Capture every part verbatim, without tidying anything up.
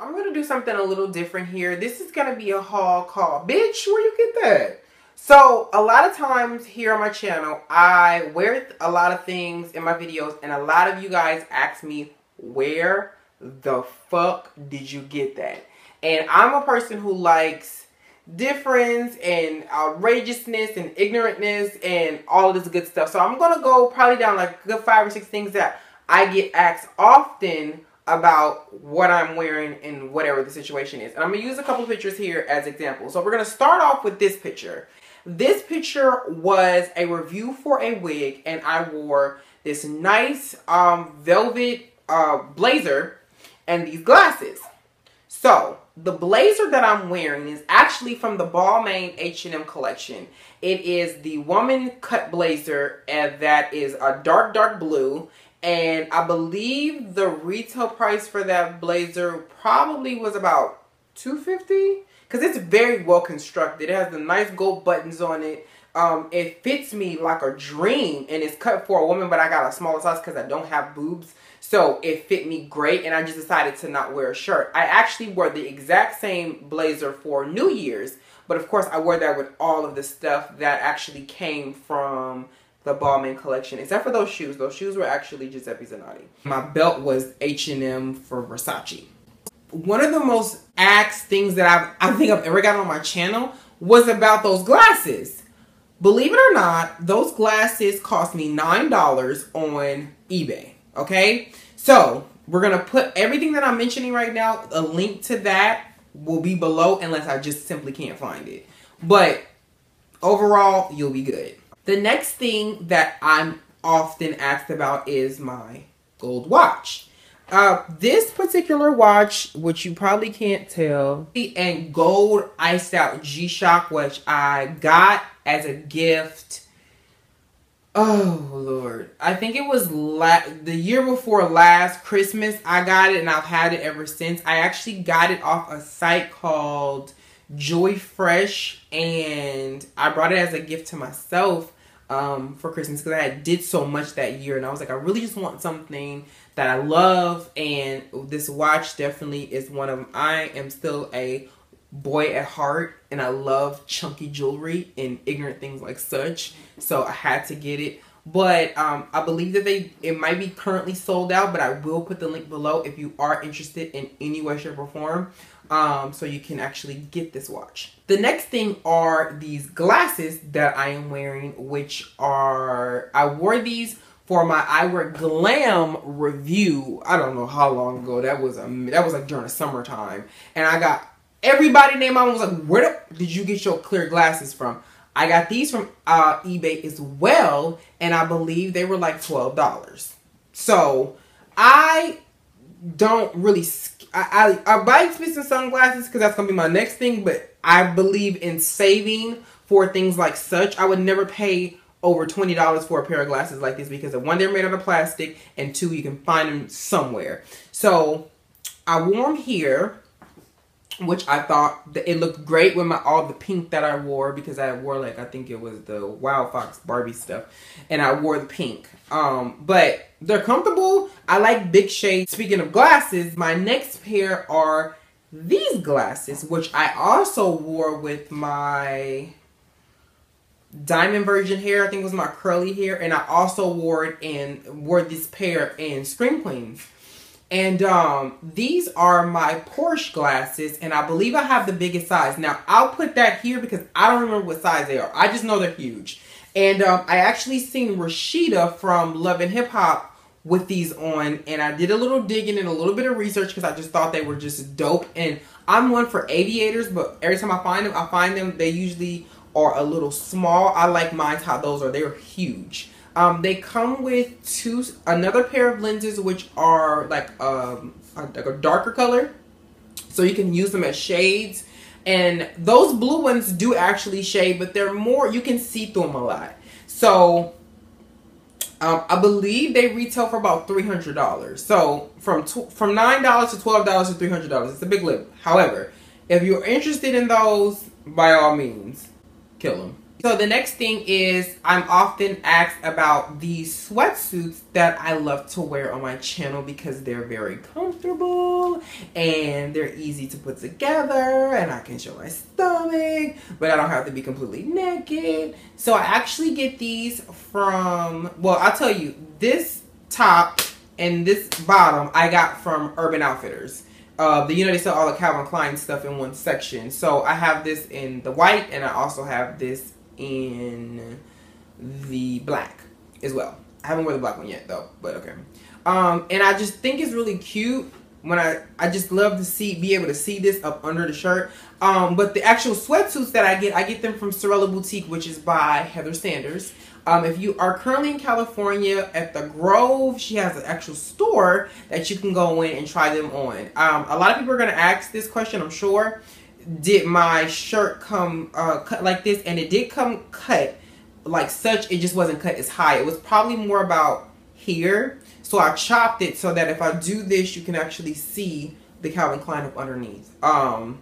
I'm gonna do something a little different here. This is gonna be a haul call. Bitch, where you get that? So a lot of times here on my channel, I wear a lot of things in my videos, and a lot of you guys ask me, where the fuck did you get that? And I'm a person who likes difference and outrageousness and ignorantness and all this good stuff. So I'm gonna go probably down like good five or six things that I get asked often about what I'm wearing and whatever the situation is. And I'm gonna use a couple pictures here as examples. So we're gonna start off with this picture. This picture was a review for a wig, and I wore this nice um, velvet uh, blazer and these glasses. So the blazer that I'm wearing is actually from the Balmain H and M collection. It is the woman cut blazer, and that is a dark, dark blue. And I believe the retail price for that blazer probably was about two hundred fifty dollars, because it's very well constructed. It has the nice gold buttons on it. Um, it fits me like a dream, and it's cut for a woman, but I got a smaller size because I don't have boobs. So it fit me great, and I just decided to not wear a shirt. I actually wore the exact same blazer for New Year's, but of course I wore that with all of the stuff that actually came from the Balmain collection, except for those shoes. Those shoes were actually Giuseppe Zanotti. My belt was H and M for Versace. One of the most asked things that I've, I think I've ever gotten on my channel was about those glasses. Believe it or not, those glasses cost me nine dollars on eBay, okay? So we're gonna put everything that I'm mentioning right now, a link to that will be below, unless I just simply can't find it. But overall, you'll be good. The next thing that I'm often asked about is my gold watch. Uh, this particular watch, which you probably can't tell, and gold iced out G-Shock, which I got as a gift. Oh Lord, I think it was la the year before last Christmas I got it, and I've had it ever since. I actually got it off a site called Jewelryfresh, and I brought it as a gift to myself um, for Christmas, because I had did so much that year, and I was like, I really just want something that I love, and this watch definitely is one of them. I am still a boy at heart, and I love chunky jewelry and ignorant things like such, so I had to get it. But um, I believe that they it might be currently sold out, but I will put the link below if you are interested in any way, shape, or form, um, so you can actually get this watch. The next thing are these glasses that I am wearing, which are, I wore these for my Eyewear Glam review. I don't know how long ago that was. A, that was like during the summertime, and I got everybody named mom was like, where the, did you get your clear glasses from? I got these from uh, eBay as well, and I believe they were like twelve dollars. So I don't really, I, I, I buy expensive sunglasses because that's going to be my next thing, but I believe in saving for things like such. I would never pay over twenty dollars for a pair of glasses like this, because one, they're made out of plastic, and two, you can find them somewhere. So I wore them here, which I thought that it looked great with my all the pink that I wore, because I wore like, I think it was the Wild Fox Barbie stuff, and I wore the pink. Um, but they're comfortable. I like big shades. Speaking of glasses, my next pair are these glasses, which I also wore with my diamond virgin hair. I think it was my curly hair, and I also wore it in wore this pair in Scream Queens. And um, these are my Porsche glasses, and I believe I have the biggest size. Now, I'll put that here because I don't remember what size they are. I just know they're huge. And um, I actually seen Rashida from Love and Hip Hop with these on, and I did a little digging and a little bit of research because I just thought they were just dope. And I'm one for aviators, but every time I find them, I find them, they usually are a little small. I like mine how those are. They're huge. Um, they come with two, another pair of lenses, which are like um, a, like a darker color, so you can use them as shades. And those blue ones do actually shade, but they're more, you can see through them a lot. So um, I believe they retail for about three hundred dollars. So from from nine dollars to twelve dollars to three hundred dollars, it's a big lip. However, if you're interested in those, by all means, kill them. So the next thing is, I'm often asked about these sweatsuits that I love to wear on my channel because they're very comfortable and they're easy to put together and I can show my stomach, but I don't have to be completely naked. So I actually get these from, well, I'll tell you, this top and this bottom I got from Urban Outfitters. Uh, the, you know, they sell all the Calvin Klein stuff in one section. So I have this in the white and I also have this in the black as well. I haven't worn the black one yet though, but okay. Um, and I just think it's really cute. When I, I just love to see, be able to see this up under the shirt. Um, but the actual sweatsuits that I get, I get them from Sorella Boutique, which is by Heather Sanders. Um, if you are currently in California at the Grove, she has an actual store that you can go in and try them on. Um, a lot of people are going to ask this question, I'm sure. Did my shirt come uh, cut like this? And it did come cut like such. It just wasn't cut as high. It was probably more about here. So I chopped it so that if I do this, you can actually see the Calvin Klein up underneath. Um,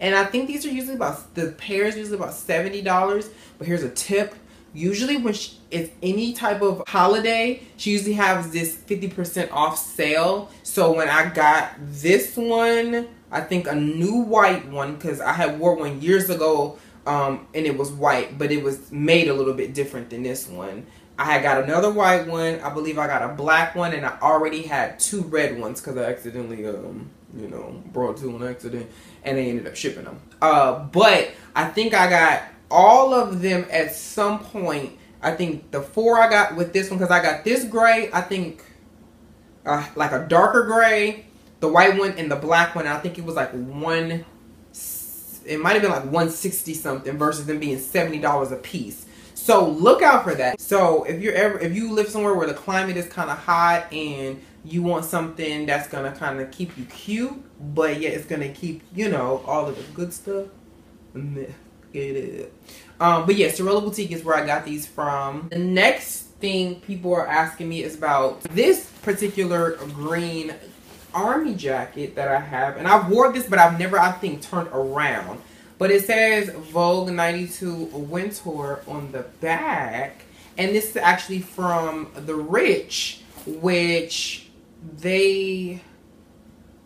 and I think these are usually about, the pairs usually about seventy dollars. But here's a tip. Usually when she, it's any type of holiday, she usually has this fifty percent off sale. So when I got this one, I think a new white one, because I had wore one years ago um, and it was white, but it was made a little bit different than this one. I had got another white one. I believe I got a black one, and I already had two red ones because I accidentally, um, you know, brought two on accident, and they ended up shipping them. Uh, but I think I got all of them at some point. I think the four I got with this one, because I got this gray, I think uh, like a darker gray, the white one, and the black one. I think it was like one, it might have been like one sixty something versus them being seventy dollars a piece. So look out for that. So if you're ever, if you live somewhere where the climate is kind of hot and you want something that's gonna kind of keep you cute, but yet it's gonna keep, you know, all of the good stuff. Um, but yeah, Sorella Boutique is where I got these from. The next thing people are asking me is about this particular green army jacket that I have, and I've worn this, but I've never, I think, turned around. But it says Vogue ninety-two Wintour on the back. And this is actually from The Rich, which they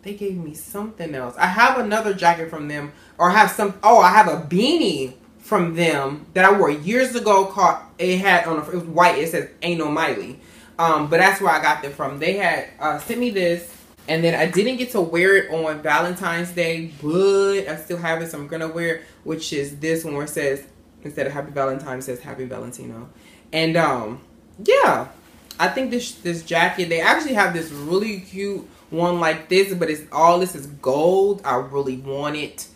they gave me something else. I have another jacket from them, or I have some, oh, I have a beanie from them that I wore years ago called, it had on a, it was white, it says Ain't No Miley. Um, but that's where I got them from. They had uh, sent me this. And then I didn't get to wear it on Valentine's Day, but I still have it, so I'm going to wear it, which is this one where it says, instead of Happy Valentine, it says Happy Valentino. And, um, yeah, I think this this jacket, they actually have this really cute one like this, but it's all, this is gold. I really want it,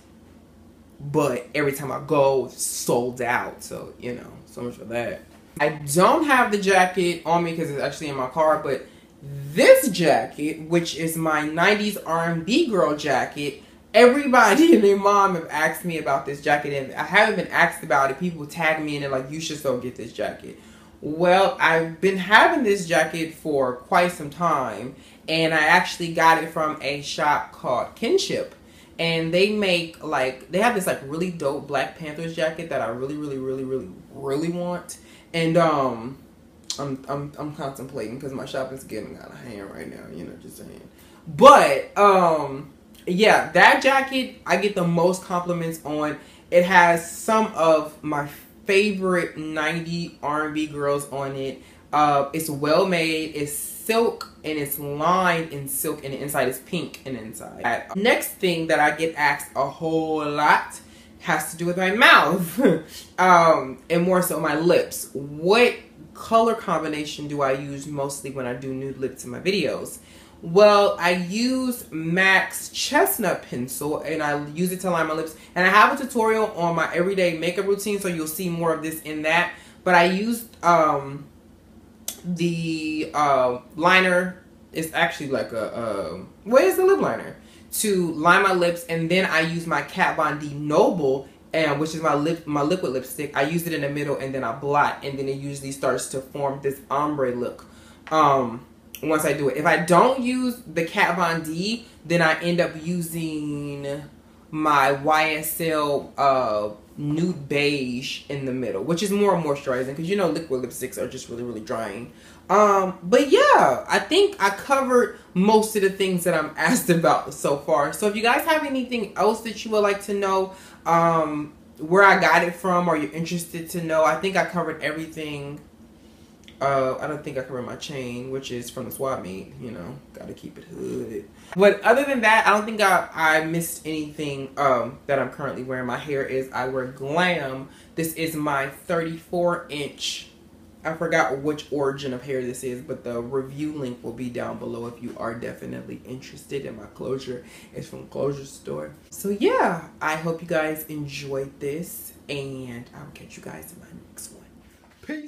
but every time I go, it's sold out. So, you know, so much for that. I don't have the jacket on me because it's actually in my car, but this jacket, which is my nineties R and B girl jacket, everybody and their mom have asked me about this jacket, and I haven't been asked about it. People tag me and they're like, you should so get this jacket. Well, I've been having this jacket for quite some time, and I actually got it from a shop called Kinship, and they make like, they have this like really dope Black Panthers jacket that I really, really, really, really, really want. And um I'm, I'm, I'm contemplating because my shopping's getting out of hand right now, you know, just saying. But, um, yeah, that jacket I get the most compliments on. It has some of my favorite nineties R and B girls on it. Uh, it's well made, it's silk, and it's lined in silk, and the inside is pink and inside. Next thing that I get asked a whole lot has to do with my mouth, um, and more so my lips. What color combination do I use mostly when I do nude lips in my videos? Well, I use Max Chestnut Pencil, and I use it to line my lips. And I have a tutorial on my everyday makeup routine, so you'll see more of this in that. But I used um, the uh, liner. It's actually like a, uh, what is the lip liner? To line my lips, and then I use my Kat Von D Noble, and which is my lip, my liquid lipstick. I use it in the middle, and then I blot, and then it usually starts to form this ombre look. Um, once I do it, if I don't use the Kat Von D, then I end up using my Y S L uh, nude beige in the middle, which is more moisturizing because, you know, liquid lipsticks are just really, really drying. Um, but yeah, I think I covered most of the things that I'm asked about so far. So if you guys have anything else that you would like to know, um, where I got it from, or you're interested to know, I think I covered everything. Uh, I don't think I covered my chain, which is from the swap meet, you know, gotta keep it hooded. But other than that, I don't think I, I missed anything um, that I'm currently wearing. My hair is Eyewear Glam. This is my thirty-four inch. I forgot which origin of hair this is, but the review link will be down below if you are definitely interested in my closure. It's from Closure Store. So yeah, I hope you guys enjoyed this, and I'll catch you guys in my next one. Peace.